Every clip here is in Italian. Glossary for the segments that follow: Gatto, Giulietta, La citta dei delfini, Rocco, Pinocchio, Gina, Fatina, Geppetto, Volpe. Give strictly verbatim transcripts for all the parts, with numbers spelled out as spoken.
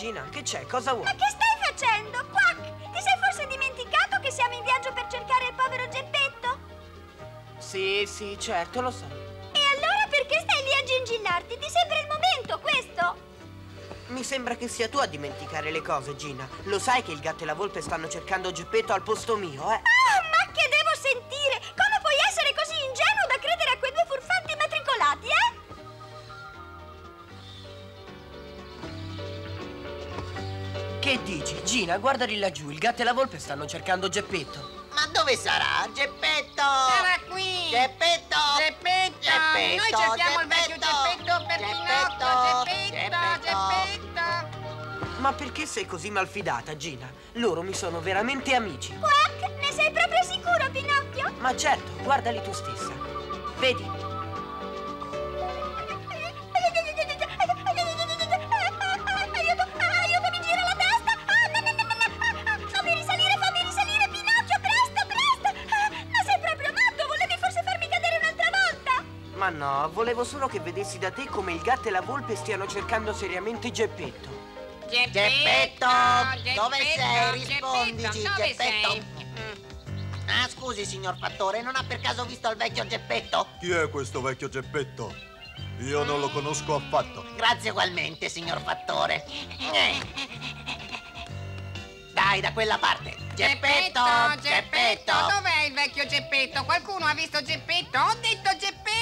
Gina, che c'è? Cosa vuoi? Ma che stai facendo? Quack! Ti sei forse dimenticato che siamo in viaggio per cercare il povero Geppetto? Sì, sì, certo, lo so. E allora perché stai lì a gingillarti? Ti sembra il momento, questo? Mi sembra che sia tu a dimenticare le cose, Gina. Lo sai che il gatto e la volpe stanno cercando Geppetto al posto mio, eh? Ah, ma che devo sentire? Come puoi essere così ingenuo da credere a quei due furfanti matricolati, eh? Che dici, Gina? Guarda lì laggiù, il gatto e la volpe stanno cercando Geppetto. Ma dove sarà? Geppetto! Sarà qui! Geppetto! Geppetto! Geppetto. Noi cerchiamo Geppetto. Il vecchio Geppetto per Pinocchio! Geppetto! Geppetto! Geppetto! Ma perché sei così malfidata, Gina? Loro mi sono veramente amici. Quack! Ne sei proprio sicuro, Pinocchio? Ma certo, guardali tu stessa. Vedi? Ma no, volevo solo che vedessi da te come il gatto e la volpe stiano cercando seriamente Geppetto. Geppetto! Geppetto! Geppetto dove sei? Rispondici, Geppetto! Geppetto. Sei? Ah, scusi, signor Fattore, non ha per caso visto il vecchio Geppetto? Chi è questo vecchio Geppetto? Io non lo conosco affatto. Grazie ugualmente, signor Fattore. Dai, da quella parte! Geppetto! Geppetto! Geppetto. Dov'è il vecchio Geppetto? Qualcuno ha visto Geppetto? Ho detto Geppetto!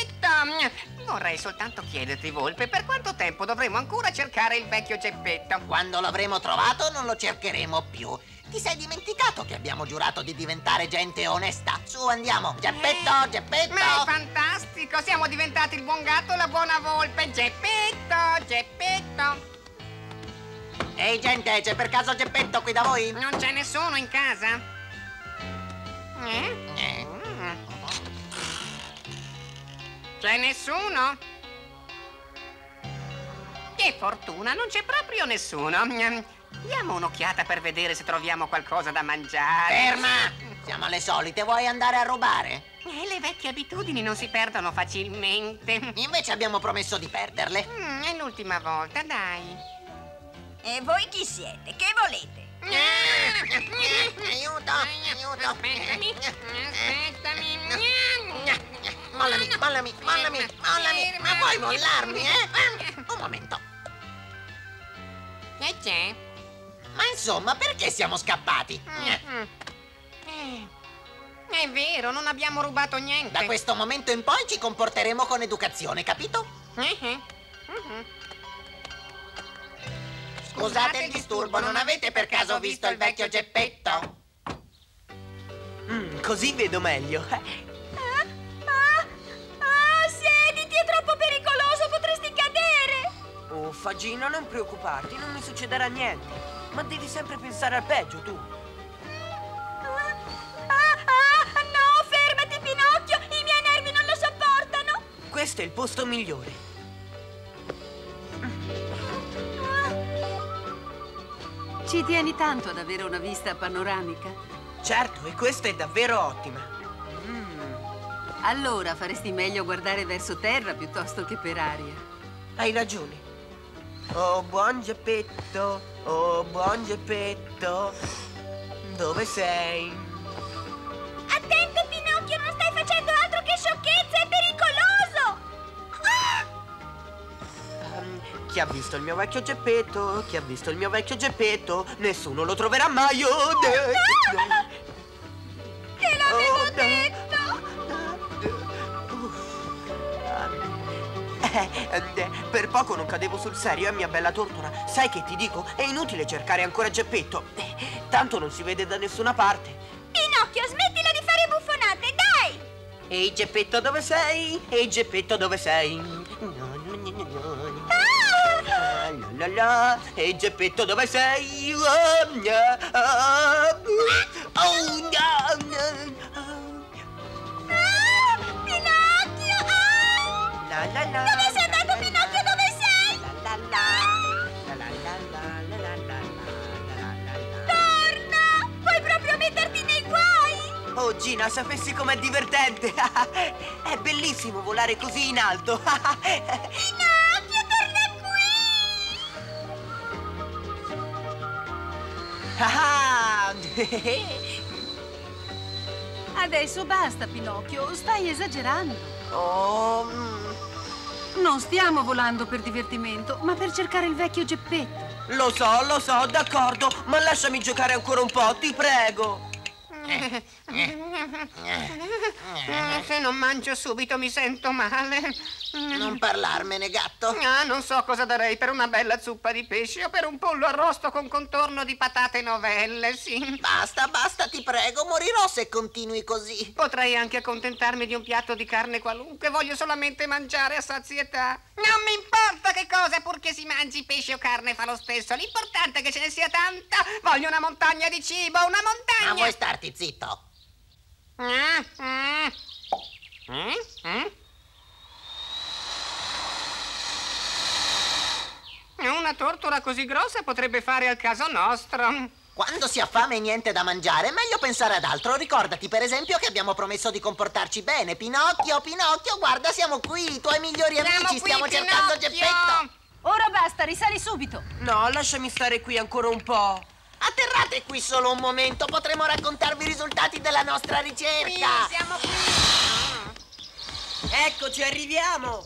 Vorrei soltanto chiederti, Volpe, per quanto tempo dovremo ancora cercare il vecchio Geppetto? Quando l'avremo trovato non lo cercheremo più. Ti sei dimenticato che abbiamo giurato di diventare gente onesta? Su, andiamo! Geppetto, eh, Geppetto! Ma è fantastico! Siamo diventati il buon gatto e la buona volpe! Geppetto, Geppetto! Ehi, gente, c'è per caso Geppetto qui da voi? Non c'è nessuno in casa? Eh? Eh. Mm. C'è nessuno? Che fortuna, non c'è proprio nessuno. Diamo un'occhiata per vedere se troviamo qualcosa da mangiare. Ferma! Siamo alle solite, vuoi andare a rubare? Eh, le vecchie abitudini non si perdono facilmente. Invece abbiamo promesso di perderle. Mm, è l'ultima volta, dai. E voi chi siete? Che volete? Aiuto, aiuto. Aspettami, aspettami. Mollami, mollami, mollami, mollami. Ma vuoi mollarmi, eh? Un momento. Che c'è? Ma insomma, perché siamo scappati? È vero, non abbiamo rubato niente. Da questo momento in poi ci comporteremo con educazione, capito? Scusate il disturbo, non avete per caso visto il vecchio Geppetto? Mm, così vedo meglio. Oh, Fagina, non preoccuparti, non mi succederà niente. Ma devi sempre pensare al peggio, tu. Ah, ah, no, fermati, Pinocchio! I miei nervi non lo sopportano! Questo è il posto migliore. Ci tieni tanto ad avere una vista panoramica? Certo, e questa è davvero ottima. Mm. Allora faresti meglio guardare verso terra piuttosto che per aria. Hai ragione. Oh, buon Geppetto, oh, buon Geppetto, dove sei? Attento, Pinocchio, non stai facendo altro che sciocchezze, è pericoloso! Ah! Um, chi ha visto il mio vecchio Geppetto? Chi ha visto il mio vecchio Geppetto? Nessuno lo troverà mai! Oh, oh, no! Te l'avevo oh, detto! Per poco non cadevo sul serio, eh, mia bella tortora. Sai che ti dico? È inutile cercare ancora Geppetto. Tanto non si vede da nessuna parte. Pinocchio, smettila di fare buffonate, dai! Ehi, Geppetto, dove sei? Ehi, Geppetto, dove sei? Ah! La, la, la. Ehi, Geppetto, dove sei? Oh, no! Dove sei andato, Pinocchio? Dove sei? Torna! Vuoi proprio metterti nei guai? Oh, Gina, sapessi com'è divertente! È bellissimo volare così in alto! Pinocchio, torna qui! Ah! Adesso basta, Pinocchio, stai esagerando. Oh. Non stiamo volando per divertimento, ma per cercare il vecchio Geppetto. Lo so, lo so, d'accordo, ma lasciami giocare ancora un po', ti prego. Se non mangio subito mi sento male. Non parlarmene, gatto. Ah, non so cosa darei per una bella zuppa di pesce o per un pollo arrosto con contorno di patate novelle, sì. Basta, basta, ti prego, morirò se continui così. Potrei anche accontentarmi di un piatto di carne qualunque, voglio solamente mangiare a sazietà. Non mi importa che cosa, purché si mangi pesce o carne fa lo stesso. L'importante è che ce ne sia tanta. Voglio una montagna di cibo, una montagna. Ma vuoi starti zitto? Mm, mm. Mm, mm. Una tortora così grossa potrebbe fare al caso nostro. Quando si ha fame e niente da mangiare, è meglio pensare ad altro. Ricordati, per esempio, che abbiamo promesso di comportarci bene. Pinocchio, Pinocchio, guarda, siamo qui, i tuoi migliori siamo amici, qui, stiamo Pinocchio. Cercando Geppetto. Ora basta, risali subito. No, lasciami stare qui ancora un po'. Atterrate qui solo un momento, potremo raccontarvi i risultati della nostra ricerca. Qui, siamo qui. Eccoci, arriviamo.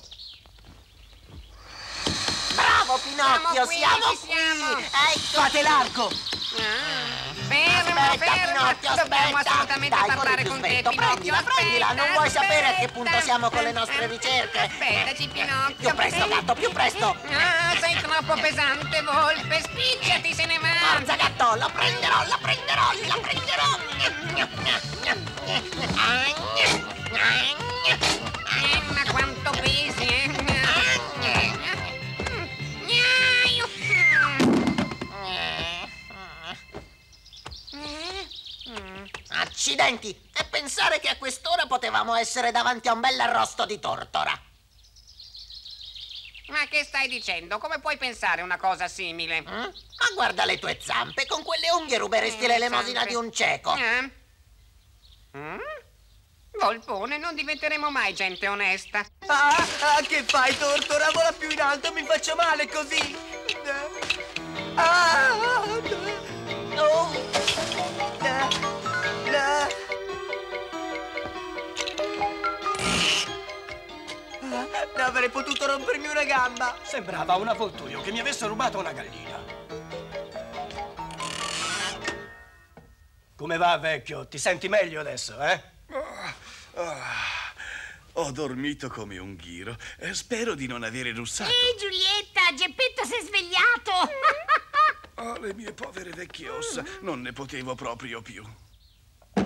Bravo Pinocchio, siamo qui, siamo qui. Siamo. Ecco. Fate l'arco. Ah, fermo, aspetta, fermo. Pinocchio, aspetta. Dobbiamo assolutamente dai, parlare con te, Pinocchio. Prendila, prendila. Non aspetta, vuoi sapere a che punto siamo con le nostre ricerche? Aspettaci, Pinocchio. Più presto, gatto, più presto. Ah, sei troppo pesante, Volpe. Spicciati, se ne va. Forza, gatto, la prenderò, la prenderò, la prenderò. Ma quanto pesi, eh? Accidenti! E pensare che a quest'ora potevamo essere davanti a un bel arrosto di tortora. Ma che stai dicendo? Come puoi pensare una cosa simile? Mm? Ma guarda le tue zampe, con quelle unghie ruberesti eh, l'elemosina zampe. Di un cieco. Eh? Mm? Volpone, non diventeremo mai gente onesta. Ah, ah, che fai, tortora? Vola più in alto, mi faccio male così. Ah, oh. Avrei potuto rompermi una gamba. Sembrava un avvoltoio che mi avesse rubato una gallina. Come va, vecchio? Ti senti meglio adesso, eh? Oh, oh, ho dormito come un ghiro. Spero di non avere russato. Ehi, Giulietta, Geppetto si è svegliato. Oh, le mie povere vecchie ossa, non ne potevo proprio più.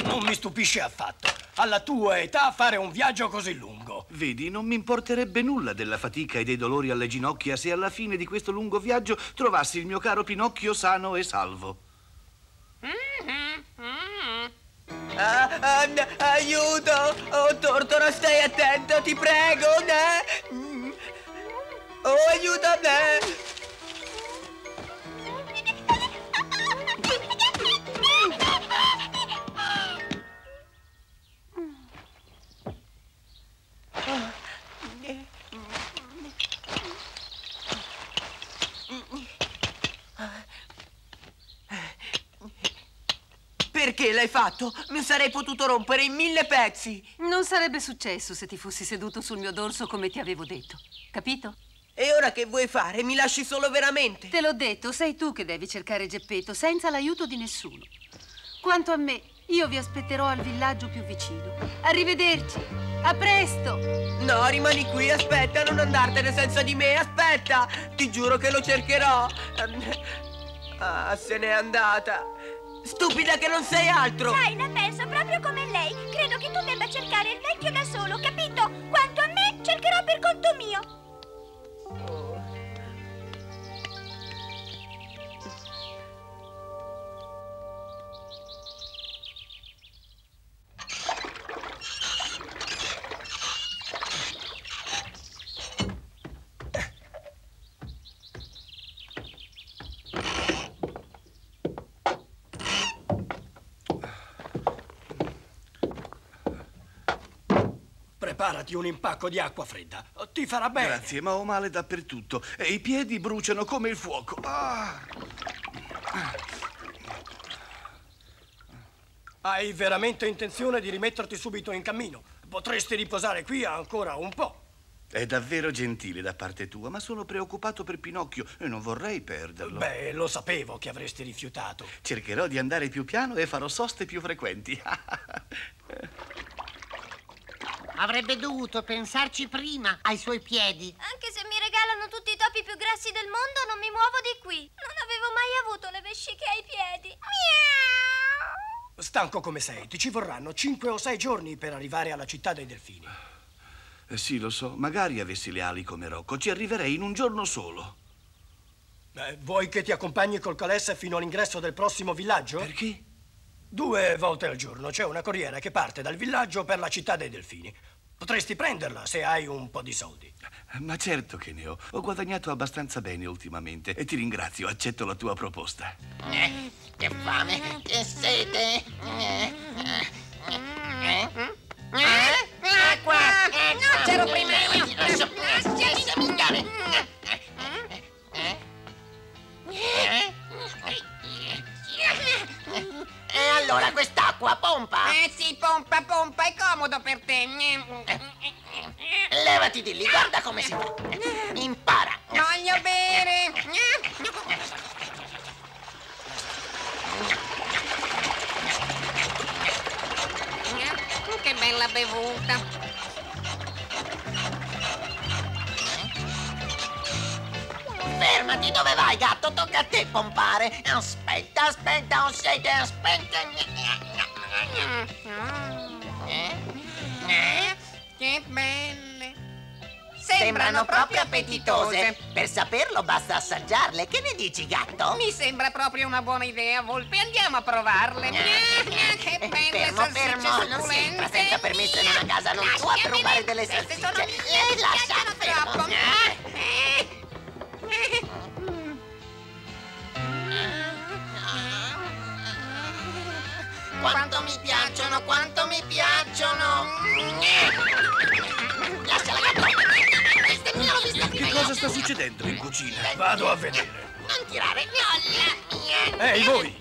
Non mi stupisce affatto. Alla tua età fare un viaggio così lungo. Vedi, non mi importerebbe nulla della fatica e dei dolori alle ginocchia se alla fine di questo lungo viaggio trovassi il mio caro Pinocchio sano e salvo. Mm-hmm. Mm-hmm. Ah, ah, aiuto! Oh, Tortora, stai attento, ti prego! Ne? Oh, aiuto a me! Perché l'hai fatto? Mi sarei potuto rompere in mille pezzi. Non sarebbe successo se ti fossi seduto sul mio dorso come ti avevo detto, capito? E ora che vuoi fare? Mi lasci solo veramente? Te l'ho detto, sei tu che devi cercare Geppetto senza l'aiuto di nessuno. Quanto a me, io vi aspetterò al villaggio più vicino. Arrivederci, a presto. No, rimani qui, aspetta, non andartene senza di me, aspetta. Ti giuro che lo cercherò. Ah, se n'è andata. Stupida che non sei altro! Sai, la penso proprio come lei. Credo che tu debba cercare il vecchio da solo, capito? Quanto a me, cercherò per conto mio. Preparati un impacco di acqua fredda, ti farà bene. Grazie, ma ho male dappertutto e i piedi bruciano come il fuoco. Ah. Hai veramente intenzione di rimetterti subito in cammino? Potresti riposare qui ancora un po'. È davvero gentile da parte tua, ma sono preoccupato per Pinocchio e non vorrei perderlo. Beh, lo sapevo che avresti rifiutato. Cercherò di andare più piano e farò soste più frequenti. Avrebbe dovuto pensarci prima ai suoi piedi. Anche se mi regalano tutti i topi più grassi del mondo, non mi muovo di qui. Non avevo mai avuto le vesciche ai piedi. Miau! Stanco come sei, ti ci vorranno cinque o sei giorni per arrivare alla città dei delfini. Eh sì, lo so. Magari avessi le ali come Rocco, ci arriverei in un giorno solo. Eh, vuoi che ti accompagni col calesse fino all'ingresso del prossimo villaggio? Perché? Due volte al giorno c'è una corriera che parte dal villaggio per la città dei delfini. Potresti prenderla se hai un po' di soldi. Ma certo che ne ho. Ho guadagnato abbastanza bene ultimamente e ti ringrazio, accetto la tua proposta. Eh, che fame, che sete. Eh, eh, eh? Acqua! Eh, no, c'ero prima io! Lascia mangiare! E allora quest'acqua pompa? Eh sì, pompa, pompa, è comodo per te! Levati di lì, guarda come si fa! Impara! Voglio bere! Che bella bevuta! Fermati, dove vai, gatto? Tocca a te pompare! Aspetta, aspetta, ho sete, aspetta! Eh? Eh? Che belle! Sembrano, Sembrano proprio appetitose. appetitose! Per saperlo basta assaggiarle, che ne dici, gatto? Mi sembra proprio una buona idea, Volpe, andiamo a provarle! Che belle salsicce succulente! Senza permesso in una casa non può provare delle salsicce! Sono mie, mi piacciono troppo! Quanto mi piacciono, quanto mi piacciono! Lasciala, gatto! Che cosa sta succedendo in cucina? Vado a vedere! Non tirare! Ehi, voi!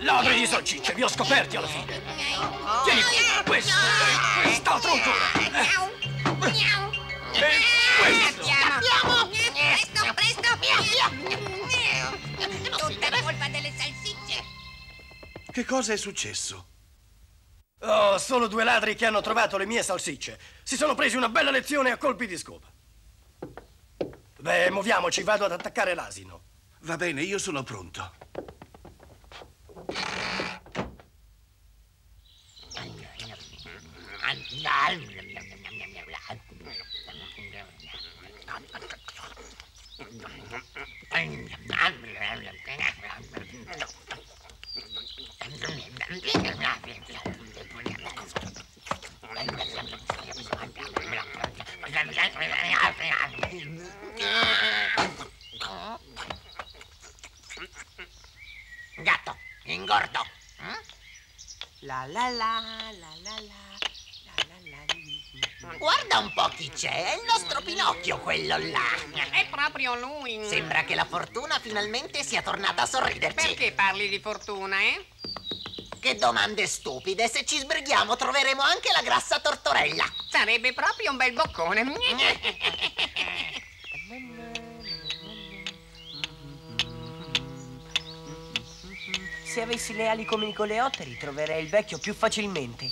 Ladri di salsicce, vi ho scoperti alla fine! Tieni, questo! Quest'altro ancora! E questo! Andiamo! Presto, presto, via! Tutta la colpa delle salsicce! Che cosa è successo? Oh, solo due ladri che hanno trovato le mie salsicce. Si sono presi una bella lezione a colpi di scopa. Beh, muoviamoci, vado ad attaccare l'asino. Va bene, io sono pronto. Gatto, ingordo. La la la la la la. Guarda un po' chi c'è, è il nostro Pinocchio, quello là. È proprio lui. Sembra che la fortuna finalmente sia tornata a sorriderci. Perché parli di fortuna, eh? Che domande stupide, se ci sbrighiamo troveremo anche la grassa tortorella. Sarebbe proprio un bel boccone. Se avessi le ali come i coleotteri, troverei il vecchio più facilmente.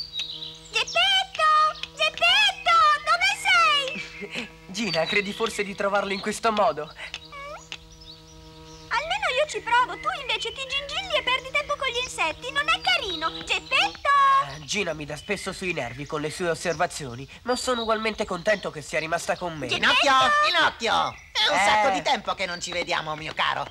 Geppetto! Geppetto! Dove sei? Gina, credi forse di trovarlo in questo modo? Mm. Almeno io ci provo, tu invece ti gingilli e perdi tempo con gli insetti, non è carino. Geppetto! Uh, Gina mi dà spesso sui nervi con le sue osservazioni, ma sono ugualmente contento che sia rimasta con me. Pinocchio! Pinocchio! È un eh... sacco di tempo che non ci vediamo, mio caro.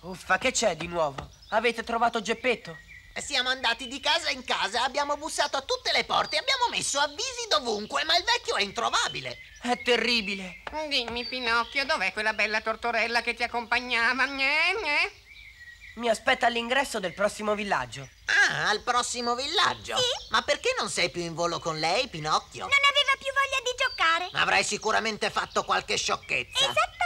Uffa, che c'è di nuovo? Avete trovato Geppetto? Siamo andati di casa in casa, abbiamo bussato a tutte le porte, abbiamo messo avvisi dovunque, ma il vecchio è introvabile. È terribile. Dimmi, Pinocchio, dov'è quella bella tortorella che ti accompagnava? Gne, gne. Mi aspetta all'ingresso del prossimo villaggio. Ah, al prossimo villaggio? Sì. Ma perché non sei più in volo con lei, Pinocchio? Non aveva più voglia di giocare. fare? Avrai sicuramente fatto qualche sciocchezza. Esattamente.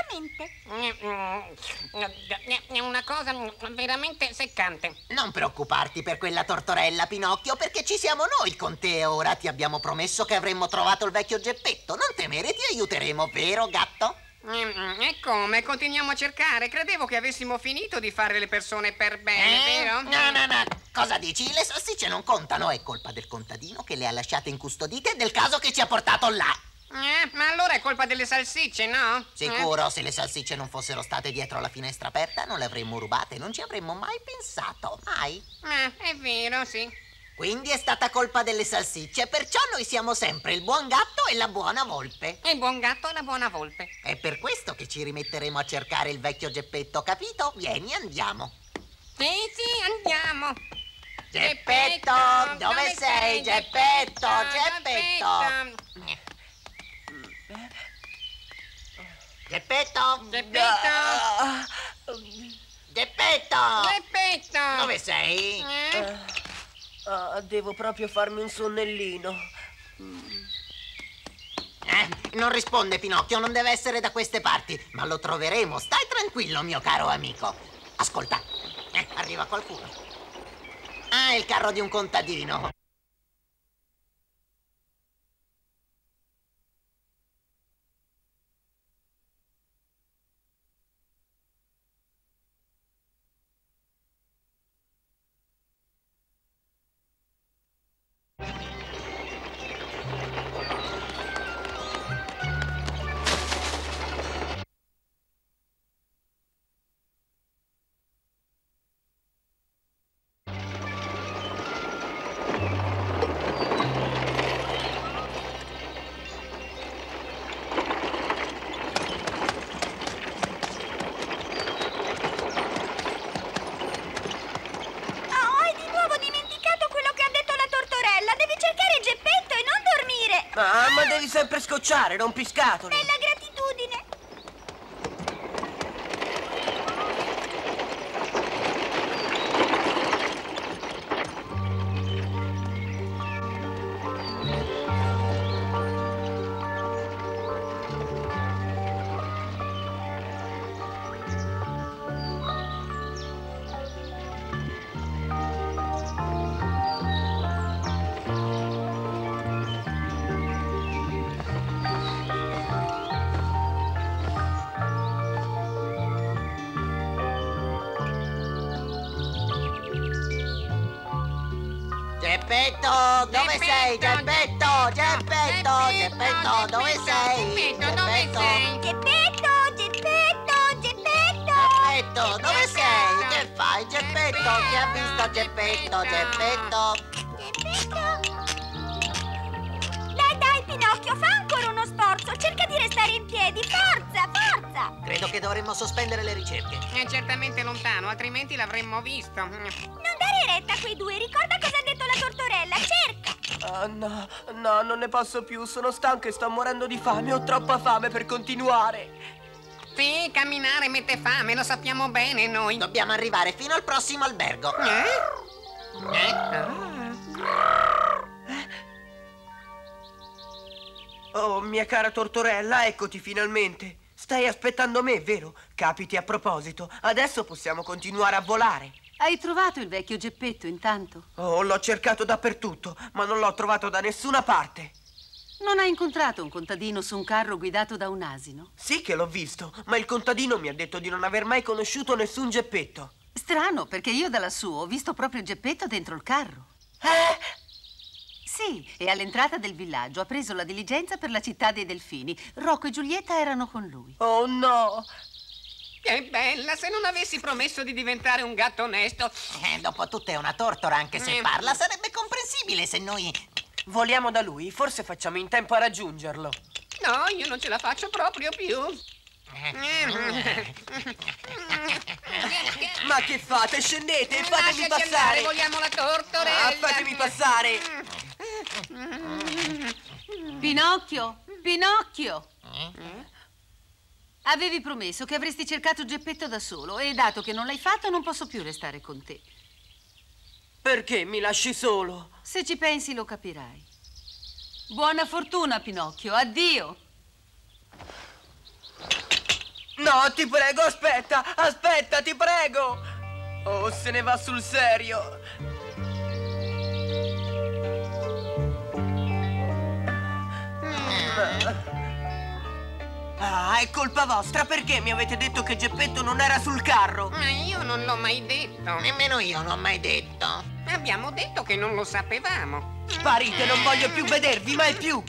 È una cosa veramente seccante. Non preoccuparti per quella tortorella, Pinocchio, perché ci siamo noi con te ora. Ti abbiamo promesso che avremmo trovato il vecchio Geppetto. Non temere, ti aiuteremo, vero, Gatto? E come? Continuiamo a cercare? Credevo che avessimo finito di fare le persone per bene, eh? Vero? No, no, no. Cosa dici? Le salsicce non contano. È colpa del contadino che le ha lasciate incustodite e del caso che ci ha portato là. Eh, ma allora è colpa delle salsicce, no? Sicuro, eh? Se le salsicce non fossero state dietro la finestra aperta non le avremmo rubate. Non ci avremmo mai pensato, mai. Eh, è vero, sì. Quindi è stata colpa delle salsicce, perciò noi siamo sempre il buon gatto e la buona volpe. Il buon gatto e la buona volpe. È per questo che ci rimetteremo a cercare il vecchio Geppetto, capito? Vieni, andiamo. Sì, sì, andiamo. Geppetto, Geppetto dove, dove sei? Geppetto, Geppetto. Geppetto. Geppetto. Geppetto. Geppetto. Geppetto. Dove sei? Eh? Uh, devo proprio farmi un sonnellino. Eh, non risponde, Pinocchio, non deve essere da queste parti, ma lo troveremo, stai tranquillo, mio caro amico. Ascolta, eh, arriva qualcuno. Ah, è il carro di un contadino. Ah, ma devi sempre scocciare, non piscatoli. È la gratitudine. Geppetto, dove sei? Geppetto, Geppetto, Geppetto, dove sei? Geppetto, dove sei? Geppetto, Geppetto, Geppetto! Geppetto, dove sei? Che fai, Geppetto? Chi ha visto Geppetto? Geppetto! Geppetto! Dai, dai, Pinocchio, fa ancora uno sforzo, cerca di restare in piedi, forza, forza! Credo che dovremmo sospendere le ricerche. È certamente lontano, altrimenti l'avremmo visto. Non dare retta a quei due, ricorda cosa ha detto la tortorella, cerca! Oh, no, no, non ne posso più, sono stanca e sto morendo di fame, ho troppa fame per continuare. Sì, camminare mette fame, lo sappiamo bene noi. Dobbiamo arrivare fino al prossimo albergo. Eh? Eh? Ah. Oh, mia cara tortorella, eccoti finalmente. Stai aspettando me, vero? Capiti a proposito, adesso possiamo continuare a volare. Hai trovato il vecchio Geppetto intanto? Oh, l'ho cercato dappertutto, ma non l'ho trovato da nessuna parte. Non hai incontrato un contadino su un carro guidato da un asino? Sì che l'ho visto, ma il contadino mi ha detto di non aver mai conosciuto nessun Geppetto. Strano, perché io da lassù ho visto proprio Geppetto dentro il carro. Eh? Sì, e all'entrata del villaggio ha preso la diligenza per la città dei delfini. Rocco e Giulietta erano con lui. Oh no! Che bella, se non avessi promesso di diventare un gatto onesto. Eh, dopo tutto è una tortora, anche se eh. parla, sarebbe comprensibile se noi... Voliamo da lui, forse facciamo in tempo a raggiungerlo. No, io non ce la faccio proprio più. Ma che fate? Scendete, fatemi passare. Andare, vogliamo la tortorella. Ah, fatemi passare. Pinocchio, Pinocchio. Eh? Avevi promesso che avresti cercato Geppetto da solo e dato che non l'hai fatto non posso più restare con te. Perché mi lasci solo? Se ci pensi lo capirai. Buona fortuna, Pinocchio. Addio. No, ti prego, aspetta, aspetta, ti prego. Oh, se ne va sul serio. Ah, è colpa vostra, perché mi avete detto che Geppetto non era sul carro? Ma io non l'ho mai detto. Nemmeno io l'ho mai detto. Abbiamo detto che non lo sapevamo. Sparite, non voglio più vedervi mai più.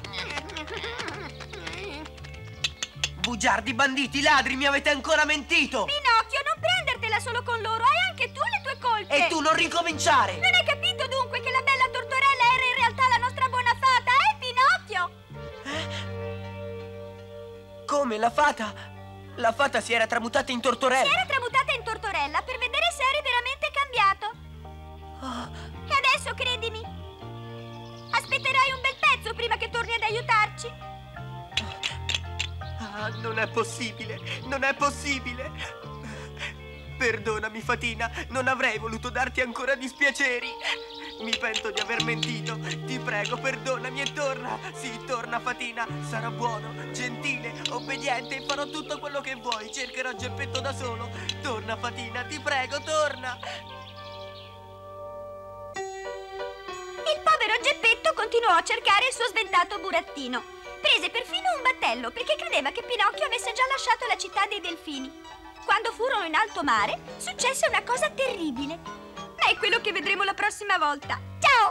Bugiardi, banditi, ladri, mi avete ancora mentito. Pinocchio, non prendertela solo con loro, hai anche tu le tue colpe. E tu non ricominciare. Non hai capito dunque che la bella tortorella era in realtà la nostra buona fata, eh, Pinocchio? Come, la fata? La fata si era tramutata in tortorella? Si era tramutata in tortorella per vedere se eri veramente cambiato. Oh. E adesso, credimi, aspetterai un bel pezzo prima che torni ad aiutarci. Ah, non è possibile, non è possibile. Perdonami, Fatina, non avrei voluto darti ancora dispiaceri. Mi pento di aver mentito, ti prego, perdonami e torna. Sì, torna, Fatina, sarò buono, gentile, obbediente, farò tutto quello che vuoi, cercherò Geppetto da solo. Torna, Fatina, ti prego, torna. Il povero Geppetto continuò a cercare il suo sventato burattino. Prese perfino un battello perché credeva che Pinocchio avesse già lasciato la città dei delfini. Quando furono in alto mare, successe una cosa terribile. Ma è quello che vedremo la prossima volta. Ciao!